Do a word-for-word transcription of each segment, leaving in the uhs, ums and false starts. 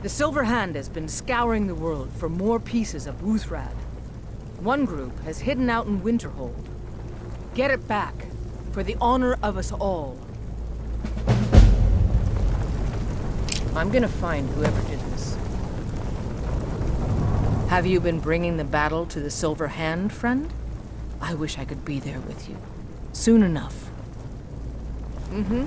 The Silver Hand has been scouring the world for more pieces of Uthrad. One group has hidden out in Winterhold. Get it back, for the honor of us all. I'm gonna find whoever did this. Have you been bringing the battle to the Silver Hand, friend? I wish I could be there with you. Soon enough. Mm-hmm.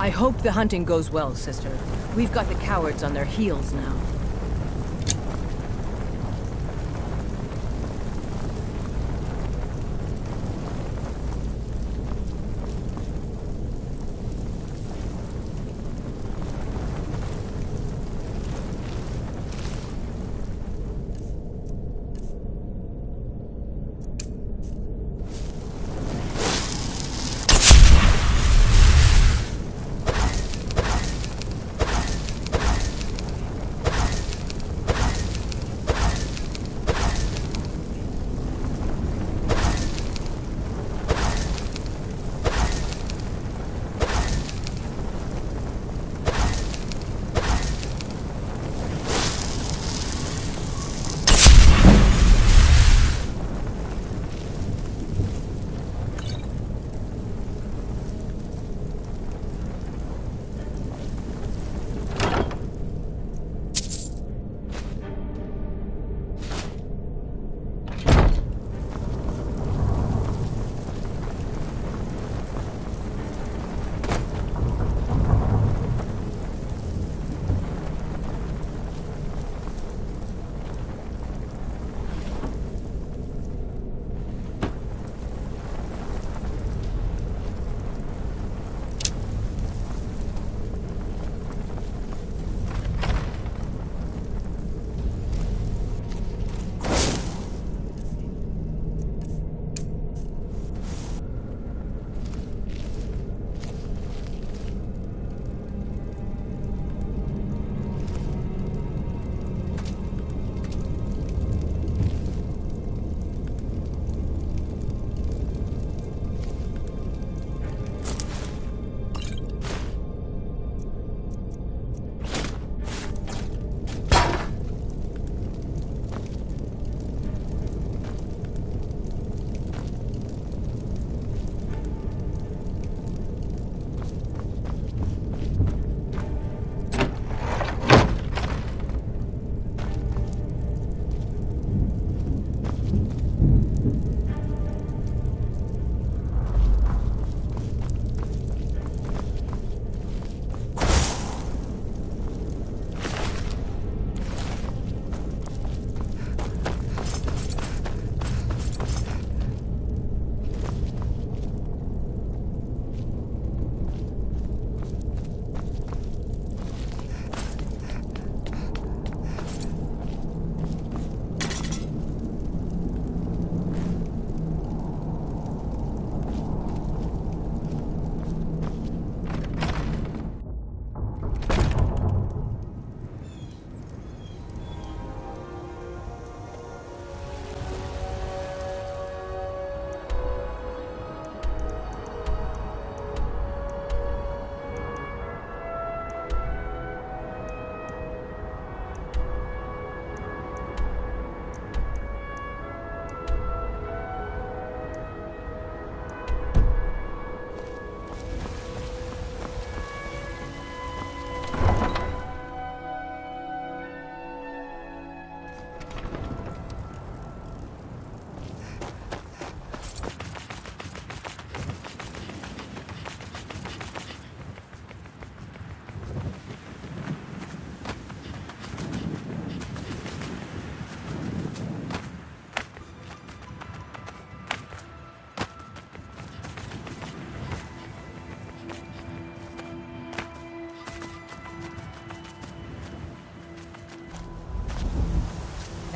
I hope the hunting goes well, sister. We've got the cowards on their heels now.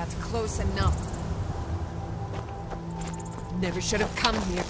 That's close enough. Never should have come here.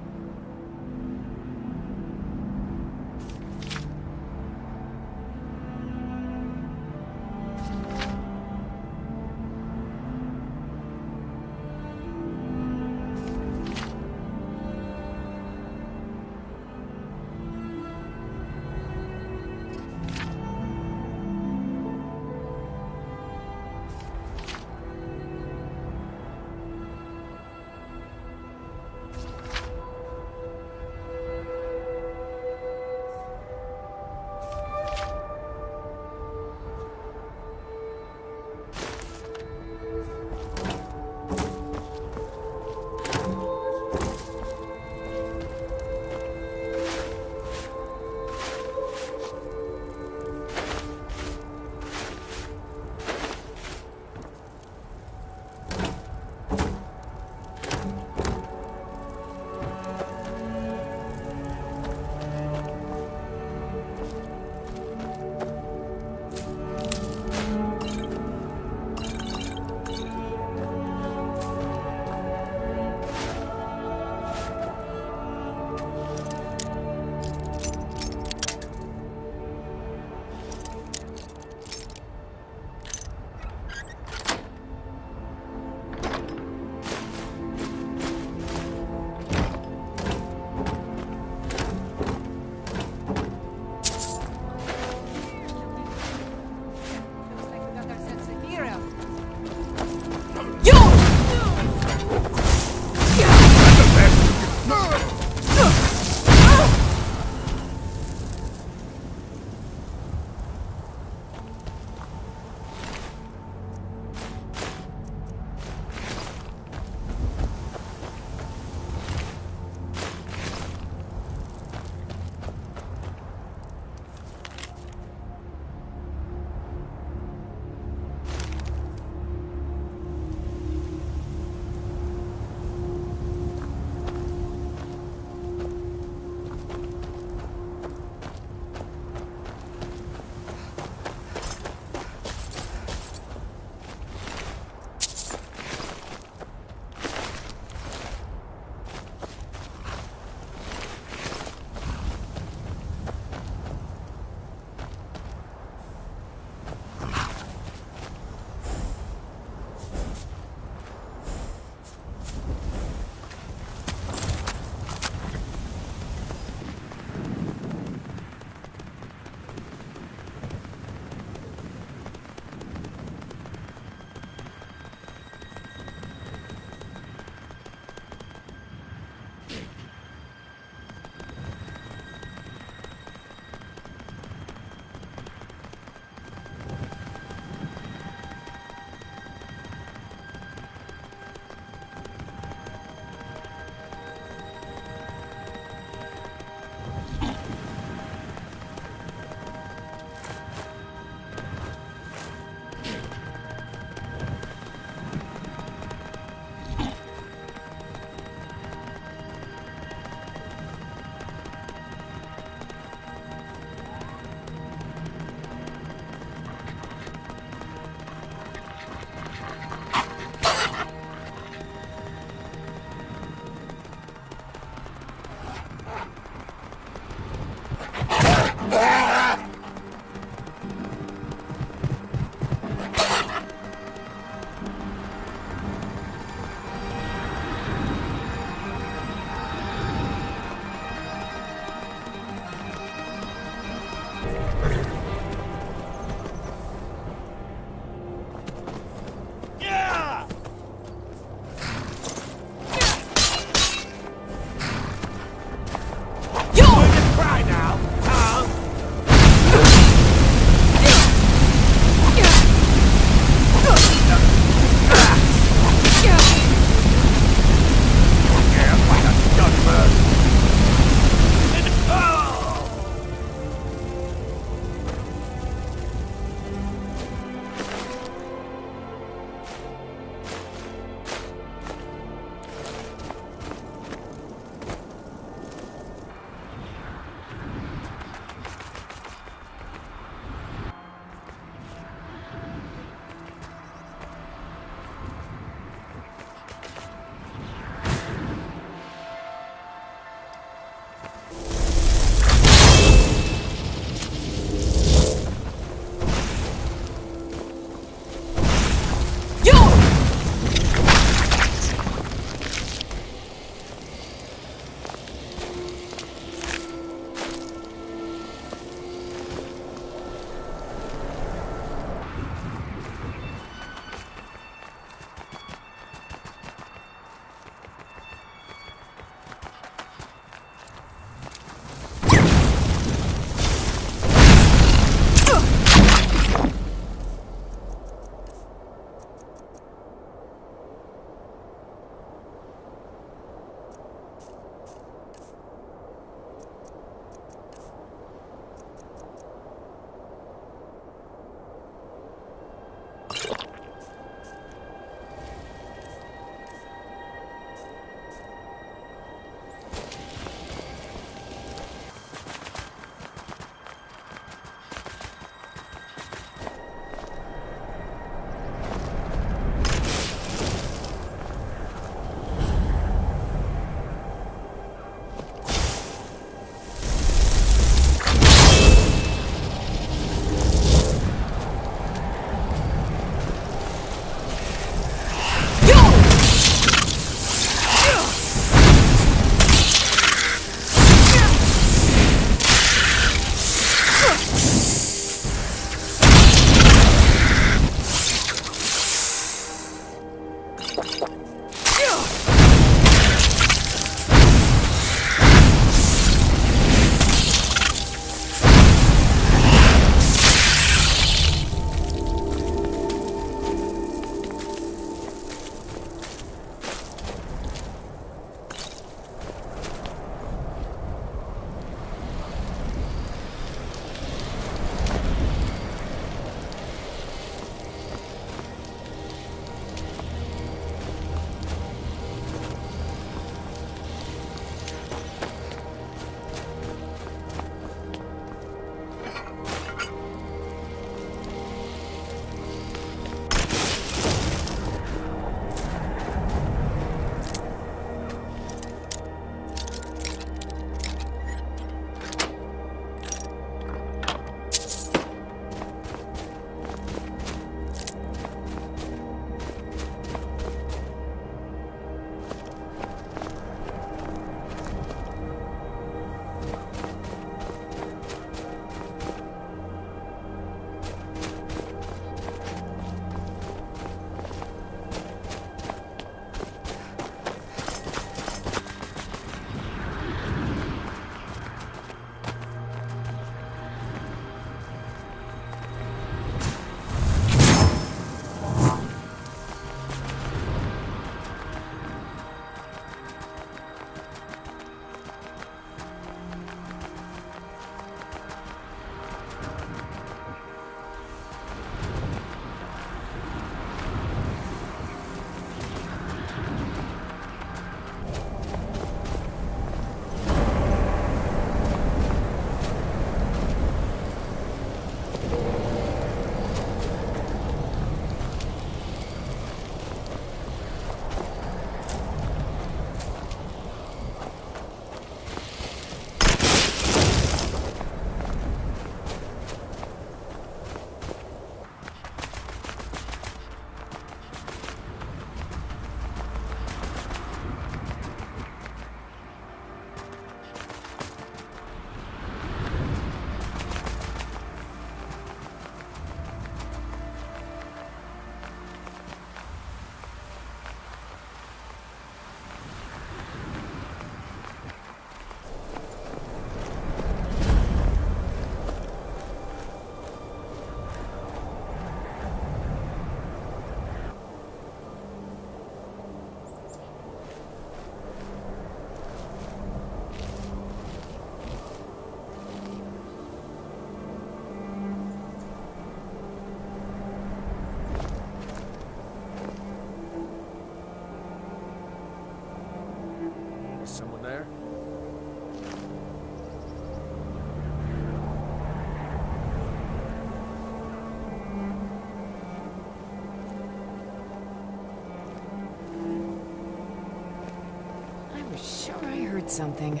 heard something.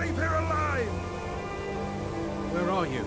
Leave her alive! Where are you?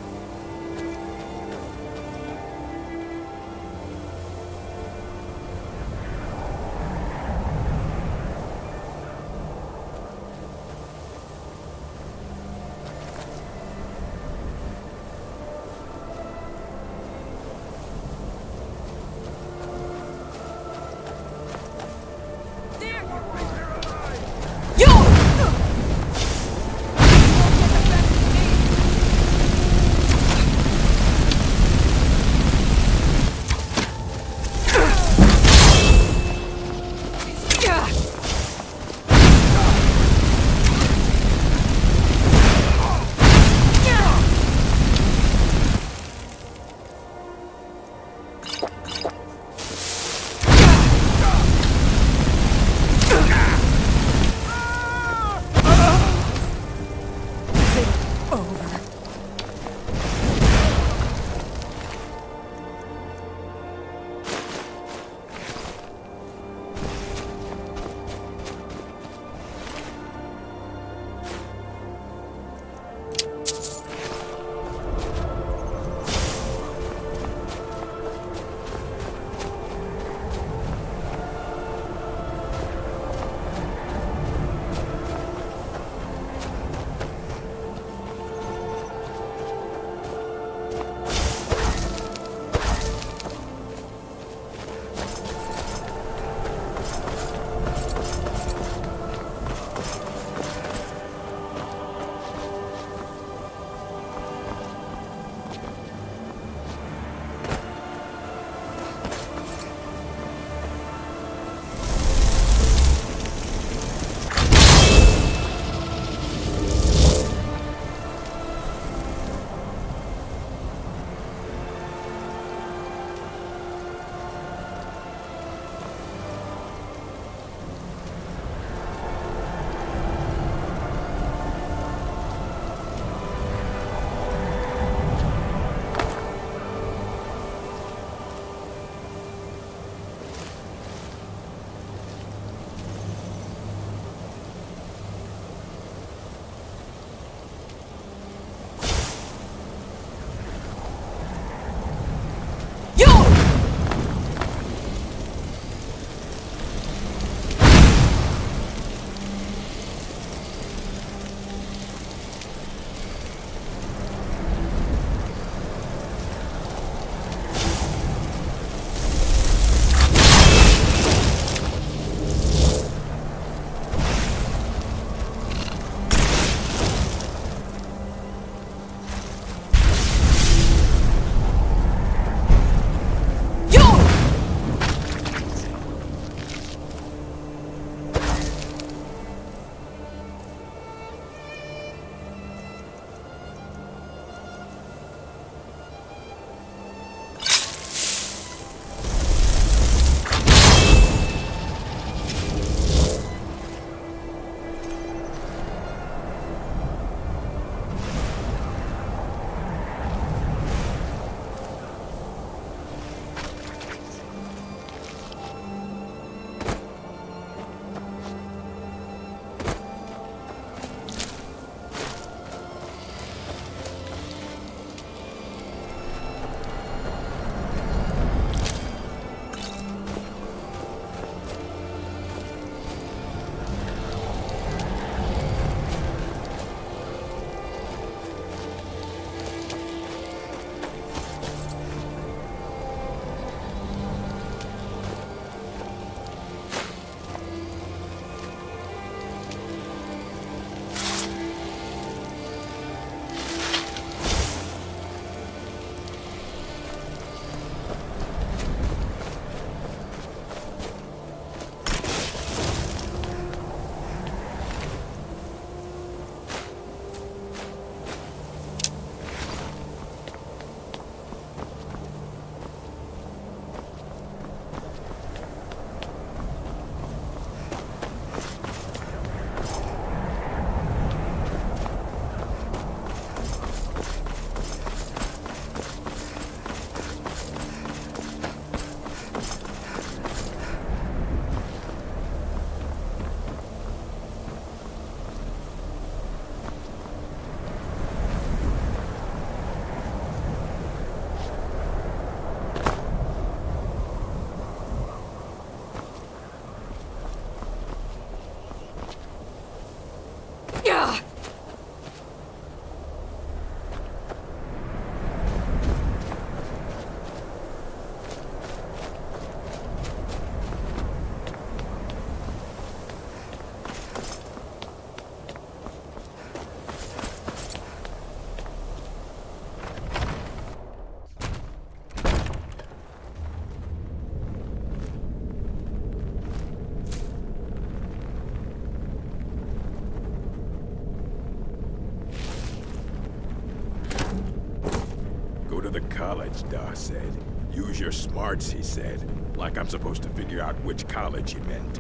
the college, Da said. Use your smarts, he said. Like I'm supposed to figure out which college he meant.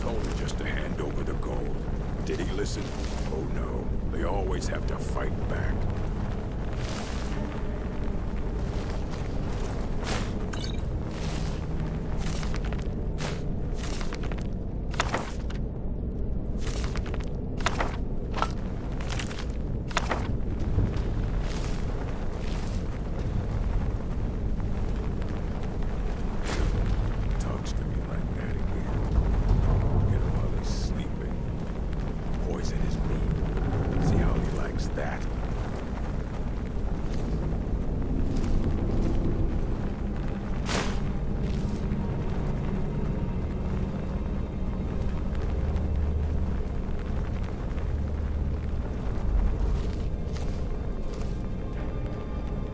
Told him just to hand over the gold. Did he listen? Oh no, they always have to fight back.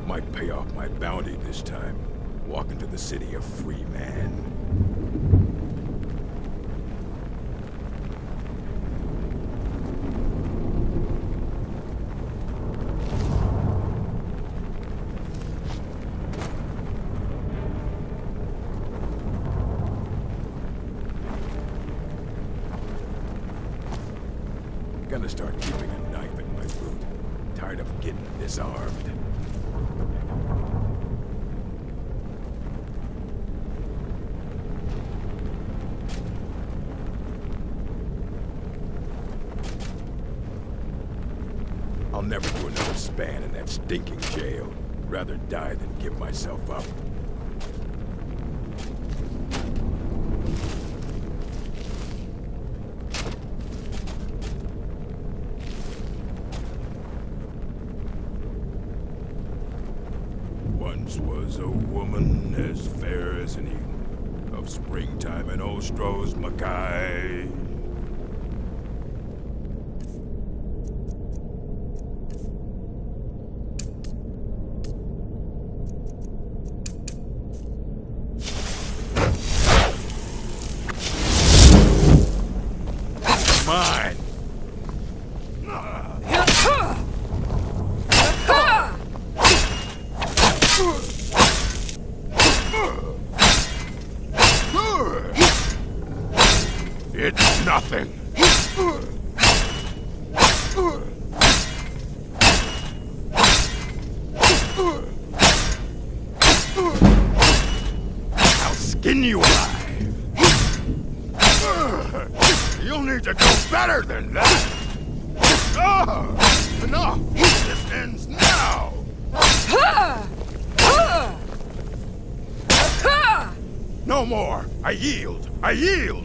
Might pay off my bounty this time. Walk into the city a free man. Gonna start keeping a knife in my boot. Tired of getting disarmed. I'll never do another span in that stinking jail. Rather die than give myself up. Once was a woman as fair as an evening of springtime in Ostro's Mackay. It's nothing. I'll skin you alive. You'll need to do better than that. Oh, enough. This ends now. No more. I yield. I yield.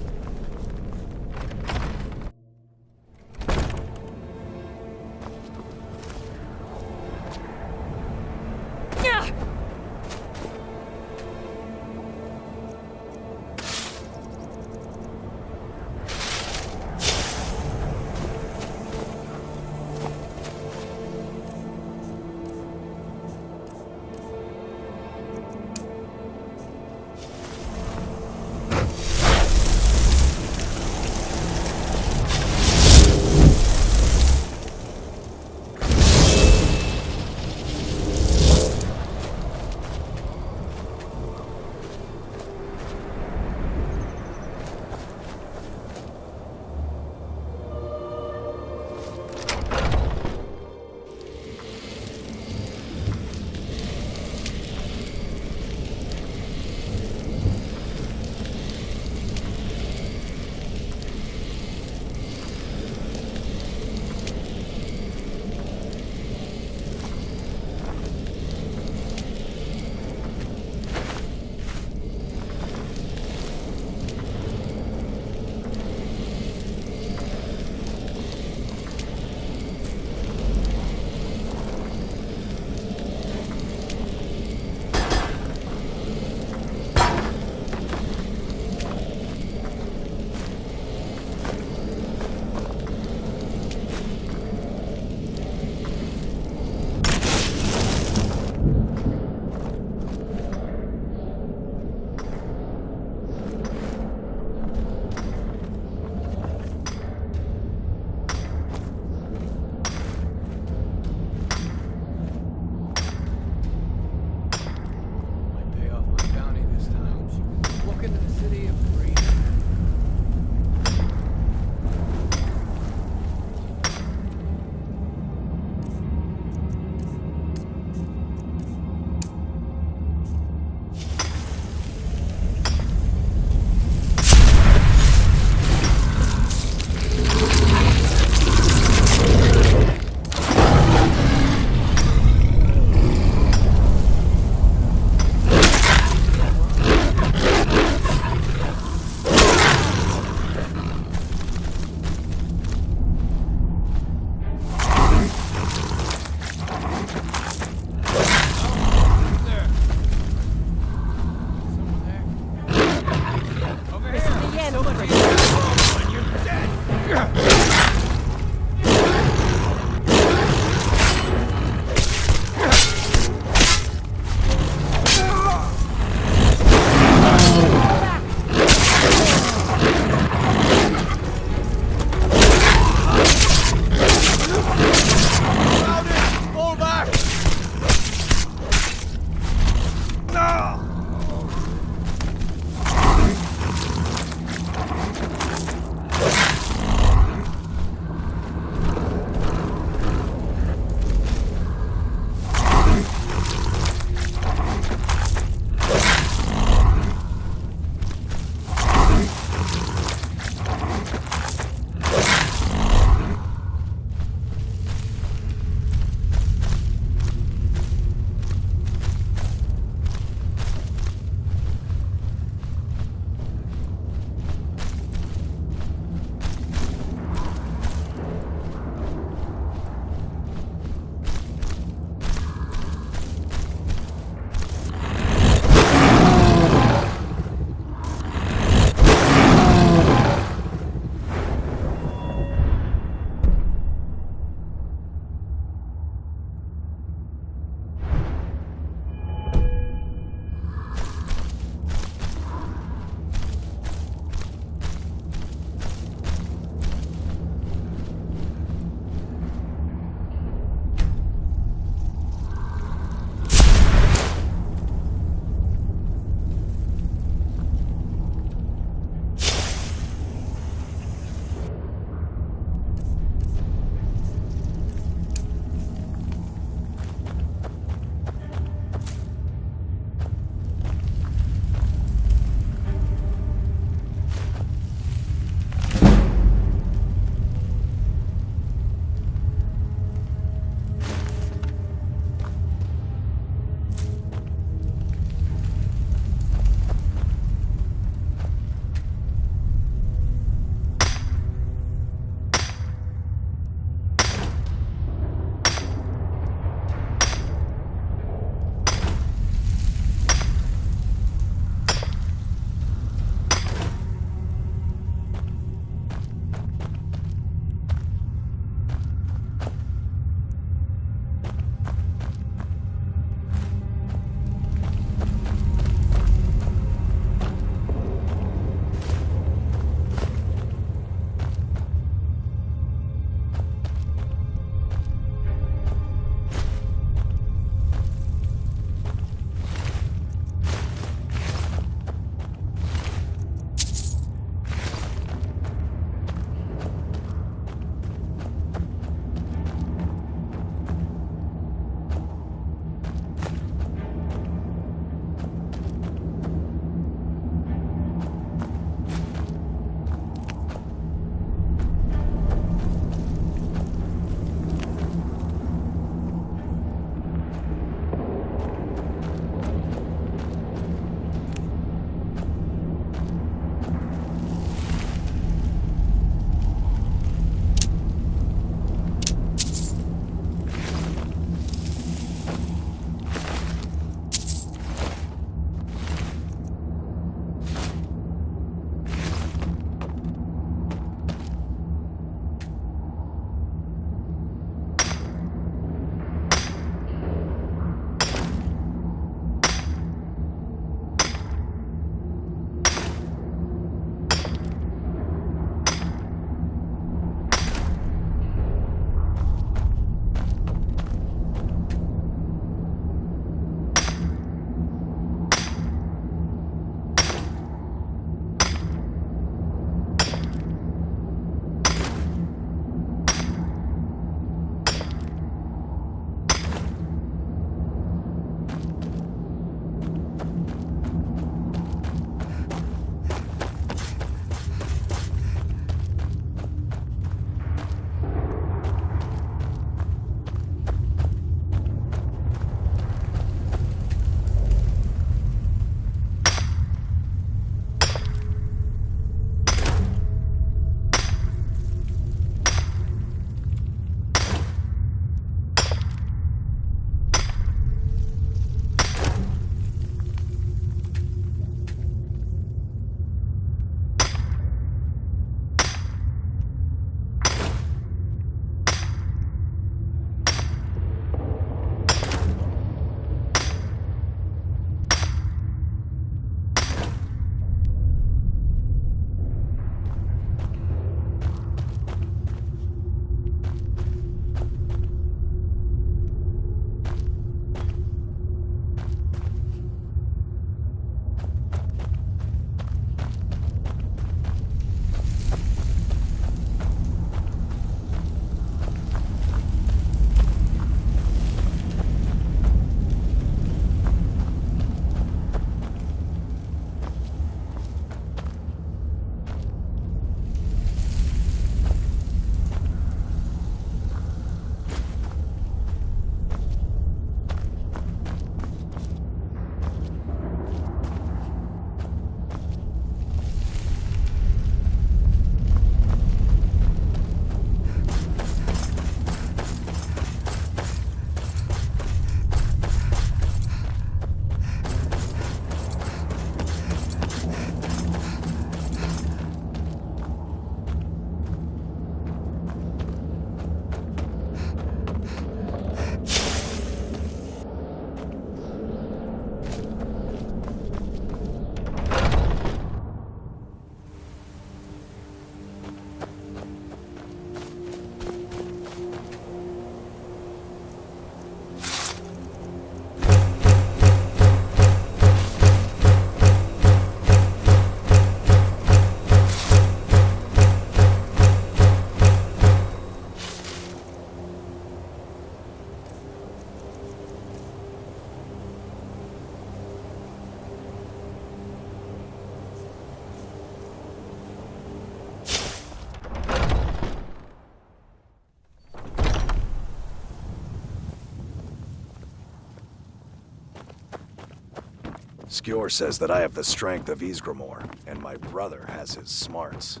Skjor says that I have the strength of Ysgramor, and my brother has his smarts.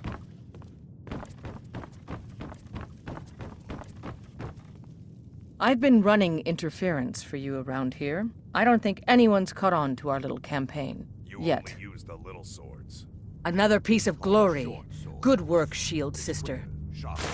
I've been running interference for you around here. I don't think anyone's caught on to our little campaign. You yet. Only use the little swords. Another piece of glory. Good work, Shield Sister. Shot.